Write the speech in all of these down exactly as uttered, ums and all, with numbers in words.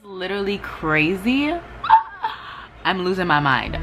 is literally crazy. I'm losing my mind.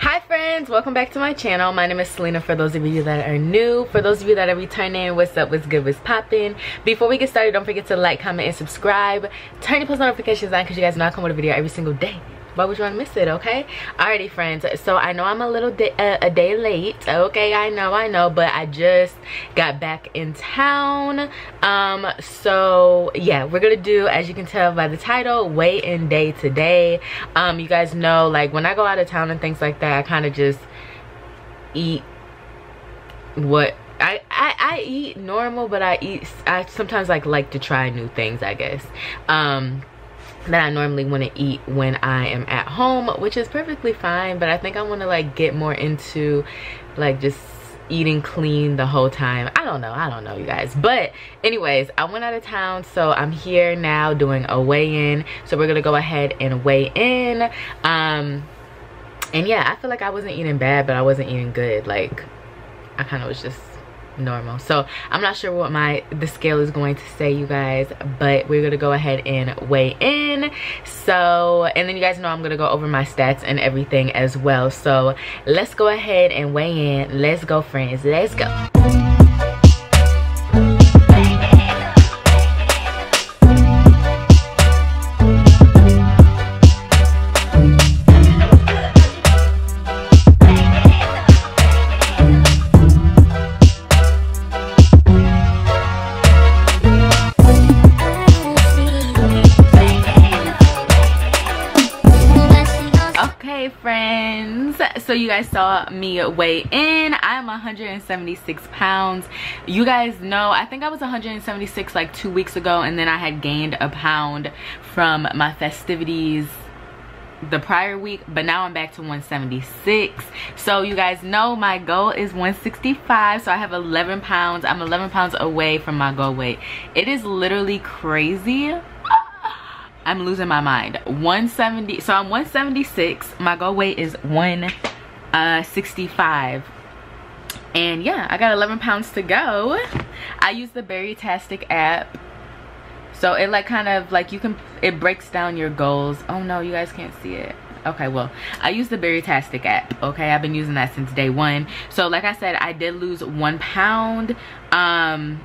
Hi friends, welcome back to my channel. My name is Celina for those of you that are new. For those of you that are returning, what's up, what's good, what's poppin'? Before we get started, don't forget to like, comment, and subscribe. Turn your post notifications on because you guys know I come with a video every single day. Why would you want to miss it, okay? Alrighty, friends. So I know I'm a little day, uh, a day late. Okay, I know, I know. But I just got back in town. Um, so yeah, we're gonna do, as you can tell by the title, weigh in day today. Um, you guys know, like when I go out of town and things like that, I kind of just eat what I, I I eat normal, but I eat. I sometimes like like to try new things, I guess. Um. That I normally want to eat when I am at home, which is perfectly fine, but I think I want to like get more into like just eating clean the whole time. I don't know, I don't know, you guys. But anyways, I went out of town, so I'm here now doing a weigh-in. So we're gonna go ahead and weigh in. Um and yeah, I feel like I wasn't eating bad, but I wasn't eating good. Like I kind of was just normal, so I'm not sure what my the scale is going to say, you guys, but we're gonna go ahead and weigh in. So, and then you guys know I'm gonna go over my stats and everything as well, so let's go ahead and weigh in. Let's go, friends, let's go. So you guys saw me weigh in. I'm one hundred seventy-six pounds. You guys know I think I was one hundred seventy-six like two weeks ago, and then I had gained a pound from my festivities the prior week, but now I'm back to one seventy-six. So you guys know my goal is one sixty-five, so I have eleven pounds. I'm eleven pounds away from my goal weight. It is literally crazy. I'm losing my mind. one seventy, so I'm one seventy-six. My goal weight is one sixty-five. And yeah, I got eleven pounds to go. I use the Berrytastic app. So it like kind of like you can, it breaks down your goals. Oh no, you guys can't see it. Okay, well, I use the Berrytastic app. Okay, I've been using that since day one. So like I said, I did lose one pound. Um,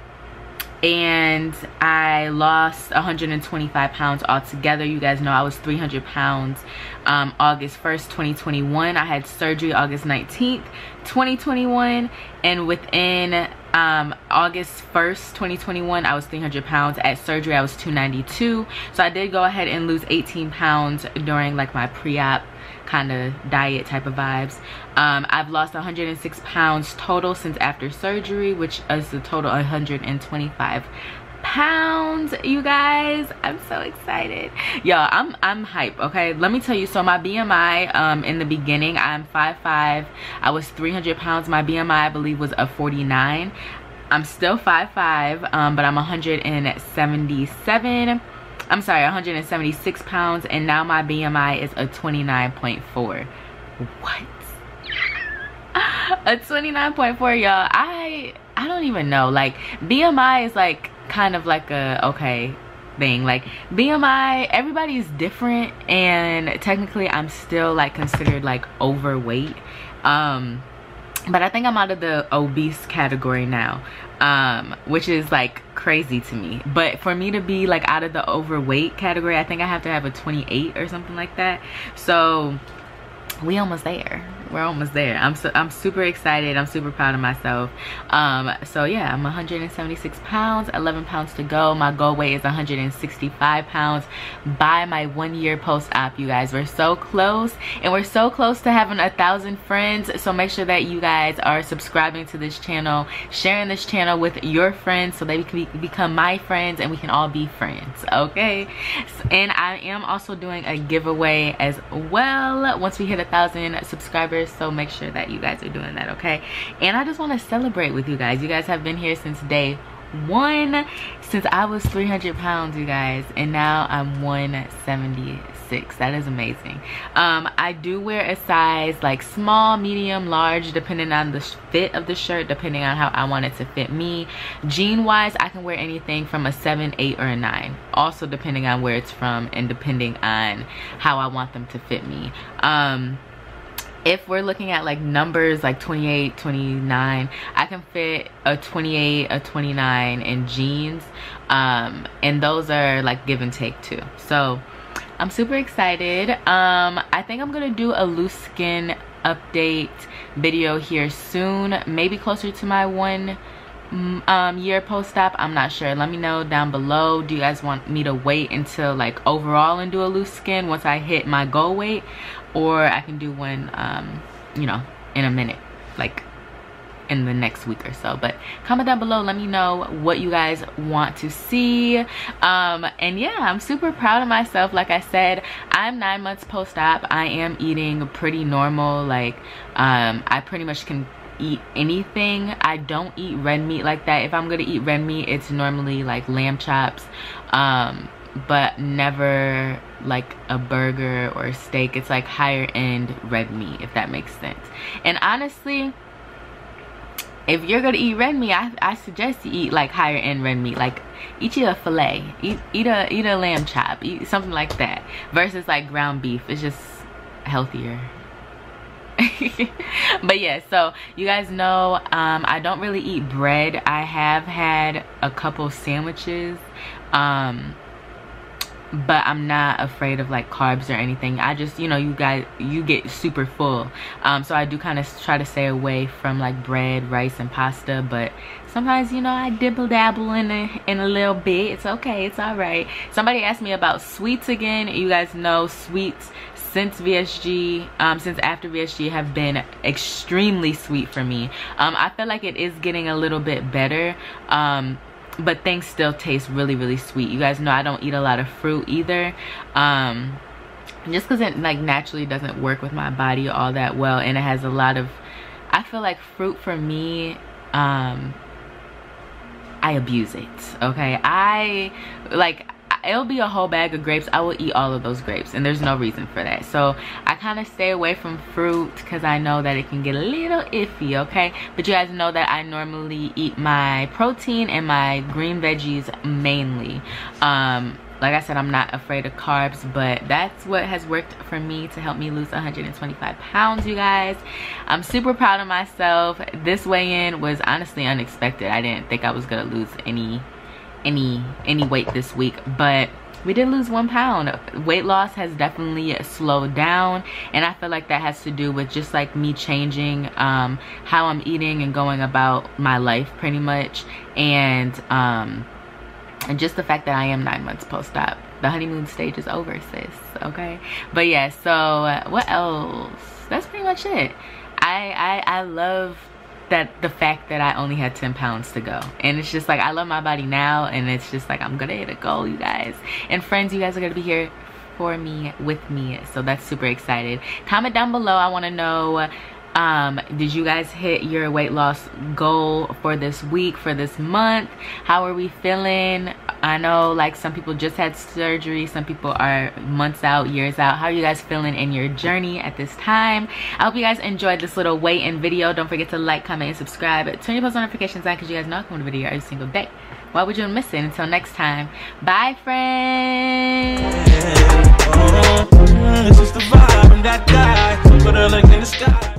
and I lost one hundred twenty-five pounds altogether. You guys know I was three hundred pounds um, August first, twenty twenty-one. I had surgery August nineteenth, twenty twenty-one. And within um, August first, twenty twenty-one, I was three hundred pounds. At surgery, I was two ninety-two. So I did go ahead and lose eighteen pounds during like my pre-op kind of diet type of vibes. um I've lost one hundred six pounds total since after surgery, which is the total one hundred twenty-five pounds. You guys, I'm so excited, y'all. I'm I'm hype. Okay, let me tell you. So my B M I, um in the beginning, I'm five five. I was three hundred pounds. My B M I, I believe, was a forty-nine. I'm still five five, um but I'm one hundred seventy-seven. I'm sorry, one hundred seventy-six pounds, and now my B M I is a twenty-nine point four. What? A twenty-nine point four, y'all. I I don't even know. Like, B M I is like kind of like a okay thing. Like, B M I, everybody's different, and technically I'm still like considered like overweight. Um, but I think I'm out of the obese category now. Um, which is like crazy to me. But for me to be like out of the overweight category, I think I have to have a twenty-eight or something like that. So we almost there. We're almost there. I'm so, I'm super excited. I'm super proud of myself. Um, so yeah, I'm one hundred seventy-six pounds, eleven pounds to go. My goal weight is one hundred sixty-five pounds by my one year post-op, you guys. We're so close, and we're so close to having a thousand friends. So make sure that you guys are subscribing to this channel, sharing this channel with your friends so they can be, become my friends, and we can all be friends, okay? And I am also doing a giveaway as well once we hit a thousand subscribers. So make sure that you guys are doing that, okay? And I just want to celebrate with you guys. You guys have been here since day one, since I was three hundred pounds, you guys, and now I'm one seventy-six. six. That is amazing. Um, I do wear a size like small, medium, large, depending on the fit of the shirt, depending on how I want it to fit me. Jean-wise, I can wear anything from a seven, eight, or a nine. Also depending on where it's from and depending on how I want them to fit me. Um, if we're looking at like numbers like twenty-eight, twenty-nine, I can fit a twenty-eight, a twenty-nine in jeans, um, and those are like give and take too. So I'm super excited. um, I think I'm gonna do a loose skin update video here soon, maybe closer to my one um year post-op. I'm not sure. Let me know down below. Do you guys want me to wait until like overall and do a loose skin once I hit my goal weight, or I can do one um you know, in a minute, like in the next week or so? But comment down below, let me know what you guys want to see. Um and yeah, I'm super proud of myself. Like I said, I'm nine months post-op. I am eating pretty normal, like um I pretty much can eat anything. I don't eat red meat like that. If I'm gonna eat red meat, it's normally like lamb chops, um but never like a burger or a steak. It's like higher end red meat, if that makes sense. And honestly, if you're gonna eat red meat, I, I suggest you eat like higher end red meat. Like eat you a fillet, eat, eat a eat a lamb chop, eat something like that, versus like ground beef. It's just healthier. But yeah, so you guys know, um, I don't really eat bread. I have had a couple sandwiches, um, but I'm not afraid of like carbs or anything. I just, you know, you guys, you get super full. Um, so I do kind of try to stay away from like bread, rice, and pasta, but sometimes, you know, I dibble dabble in a, in a little bit. It's okay, it's all right. Somebody asked me about sweets again. You guys know sweets since V S G, um, since after V S G, have been extremely sweet for me. Um, I feel like it is getting a little bit better, um, but things still taste really, really sweet. You guys know I don't eat a lot of fruit either, um, just because it like naturally doesn't work with my body all that well, and it has a lot of, I feel like fruit for me, um, I abuse it, okay? I, like, it'll be a whole bag of grapes. I will eat all of those grapes, and there's no reason for that. So I kind of stay away from fruit because I know that it can get a little iffy, okay? But you guys know that I normally eat my protein and my green veggies mainly. Um, like I said, I'm not afraid of carbs, but that's what has worked for me to help me lose one hundred twenty-five pounds, you guys. I'm super proud of myself. This weigh-in was honestly unexpected. I didn't think I was gonna lose any any any weight this week, but we did lose one pound. Weight loss has definitely slowed down, and I feel like that has to do with just like me changing um how I'm eating and going about my life pretty much, and um and just the fact that I am nine months post-op. The honeymoon stage is over, sis, okay? But yeah, so what else? That's pretty much it. I I, I love that the fact that I only had ten pounds to go, and it's just like I love my body now, and it's just like I'm gonna hit a goal, you guys. And friends, you guys are gonna be here for me, with me, so that's super excited. Comment down below, I want to know, um did you guys hit your weight loss goal for this week, for this month? How are we feeling? I know like some people just had surgery, some people are months out, years out. How are you guys feeling in your journey at this time? I hope you guys enjoyed this little weigh-in video. Don't forget to like, comment, and subscribe. Turn your post notifications on because you guys know I come to video every single day. Why would you miss it? Until next time, bye friends.